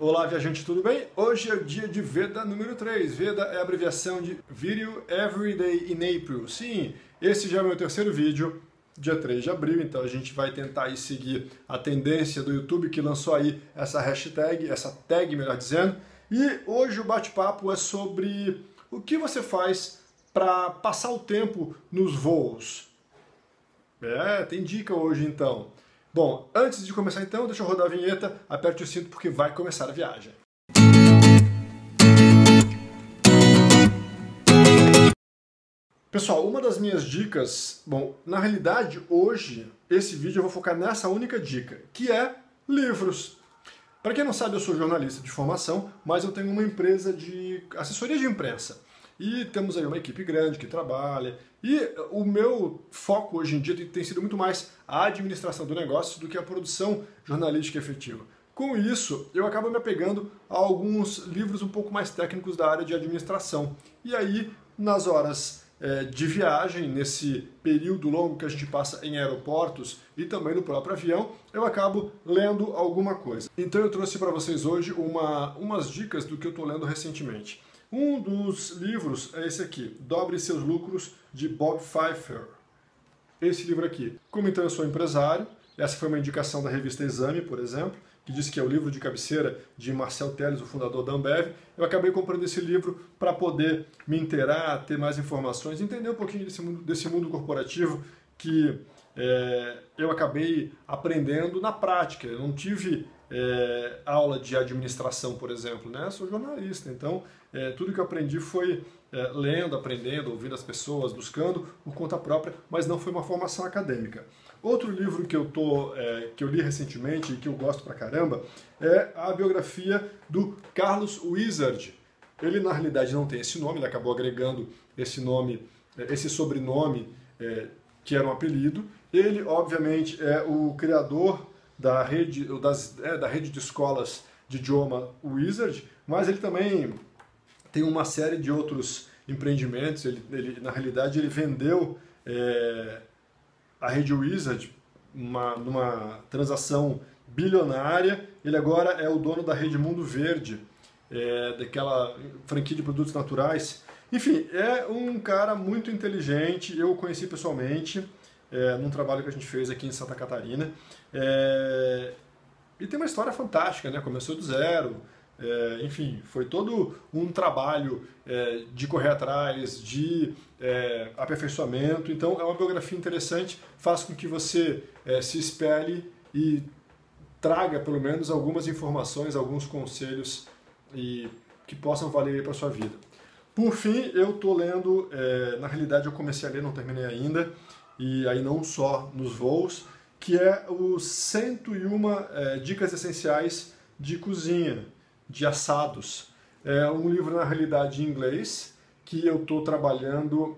Olá, viajante, tudo bem? Hoje é o dia de VEDA número 3. VEDA é a abreviação de Video Every Day in April. Sim, esse já é o meu terceiro vídeo, dia 3 de abril, então a gente vai tentar aí seguir a tendência do YouTube que lançou aí essa hashtag, essa tag, melhor dizendo. E hoje o bate-papo é sobre o que você faz para passar o tempo nos voos. Tem dica hoje então. Bom, antes de começar então, deixa eu rodar a vinheta, aperte o cinto porque vai começar a viagem. Pessoal, uma das minhas dicas, bom, na realidade hoje, esse vídeo eu vou focar nessa única dica, que é livros. Para quem não sabe, eu sou jornalista de formação, mas eu tenho uma empresa de assessoria de imprensa. E temos aí uma equipe grande que trabalha. E o meu foco hoje em dia tem sido muito mais a administração do negócio do que a produção jornalística efetiva. Com isso, eu acabo me apegando a alguns livros um pouco mais técnicos da área de administração. E aí, nas horas de viagem, nesse período longo que a gente passa em aeroportos e também no próprio avião, eu acabo lendo alguma coisa. Então eu trouxe para vocês hoje umas dicas do que eu estou lendo recentemente. Um dos livros é esse aqui, Dobre Seus Lucros, de Bob Pfeiffer. Esse livro aqui. Como então eu sou empresário, essa foi uma indicação da revista Exame, por exemplo, que diz que é o livro de cabeceira de Marcel Telles, o fundador da Ambev. Eu acabei comprando esse livro para poder me inteirar, ter mais informações, entender um pouquinho desse mundo corporativo que eu acabei aprendendo na prática. Eu não tive aula de administração, por exemplo, né? Sou jornalista, então tudo que eu aprendi foi lendo, aprendendo, ouvindo as pessoas, buscando por conta própria, mas não foi uma formação acadêmica. Outro livro que eu li recentemente e que eu gosto pra caramba é a biografia do Carlos Wizard. Ele na realidade não tem esse nome, ele acabou agregando esse nome, esse sobrenome que era um apelido. Ele obviamente é o criador da rede de escolas de idioma Wizard, mas ele também tem uma série de outros empreendimentos. Ele na realidade, ele vendeu a rede Wizard numa transação bilionária. Ele agora é o dono da rede Mundo Verde, daquela franquia de produtos naturais. Enfim, é um cara muito inteligente, eu o conheci pessoalmente, num trabalho que a gente fez aqui em Santa Catarina. E tem uma história fantástica, né? Começou do zero, enfim, foi todo um trabalho de correr atrás, de aperfeiçoamento. Então é uma biografia interessante, faz com que você se espelhe e traga pelo menos algumas informações, alguns conselhos e que possam valer para a sua vida. Por fim, eu estou lendo, na realidade eu comecei a ler, não terminei ainda, e aí não só nos voos, que é o 101 Dicas Essenciais de Cozinha, de Assados. É um livro, na realidade, em inglês, que eu estou trabalhando...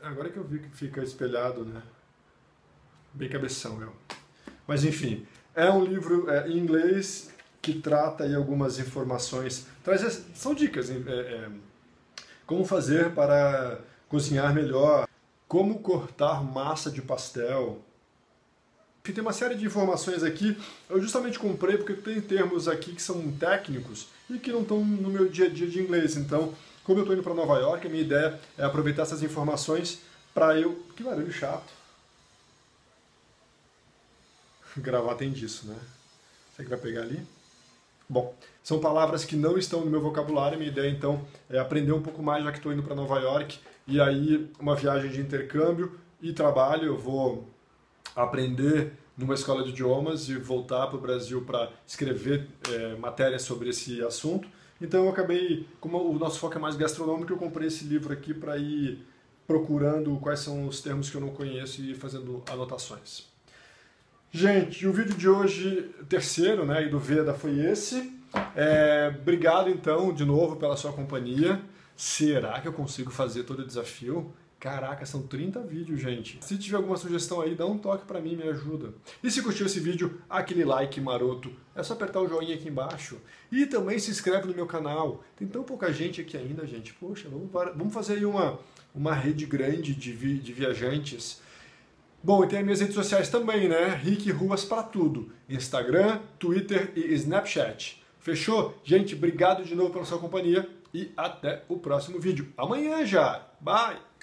Agora que eu vi que fica espelhado, né? Bem cabeção, meu. Mas, enfim, é um livro em inglês que trata aí algumas informações... São dicas, como fazer para cozinhar melhor, como cortar massa de pastel... Tem uma série de informações aqui, eu justamente comprei porque tem termos aqui que são técnicos e que não estão no meu dia a dia de inglês. Então, como eu estou indo para Nova York, a minha ideia é aproveitar essas informações para eu... Que barulho chato. Gravar tem disso, né? Será que vai pegar ali? Bom, são palavras que não estão no meu vocabulário. Minha ideia, então, é aprender um pouco mais, já que estou indo para Nova York. E aí, uma viagem de intercâmbio e trabalho, eu vou... aprender numa escola de idiomas e voltar para o Brasil para escrever matérias sobre esse assunto. Então eu acabei, como o nosso foco é mais gastronômico, eu comprei esse livro aqui para ir procurando quais são os termos que eu não conheço e fazendo anotações. Gente, o vídeo de hoje, terceiro, né, do VEDA, foi esse. Obrigado então, de novo, pela sua companhia. Será que eu consigo fazer todo o desafio? Caraca, são 30 vídeos, gente. Se tiver alguma sugestão aí, dá um toque pra mim, me ajuda. E se curtiu esse vídeo, aquele like maroto. É só apertar o joinha aqui embaixo. E também se inscreve no meu canal. Tem tão pouca gente aqui ainda, gente. Poxa, vamos fazer aí uma rede grande de viajantes. Bom, e tem as minhas redes sociais também, né? Ricruas pra tudo. Instagram, Twitter e Snapchat. Fechou? Gente, obrigado de novo pela sua companhia e até o próximo vídeo. Amanhã já. Bye!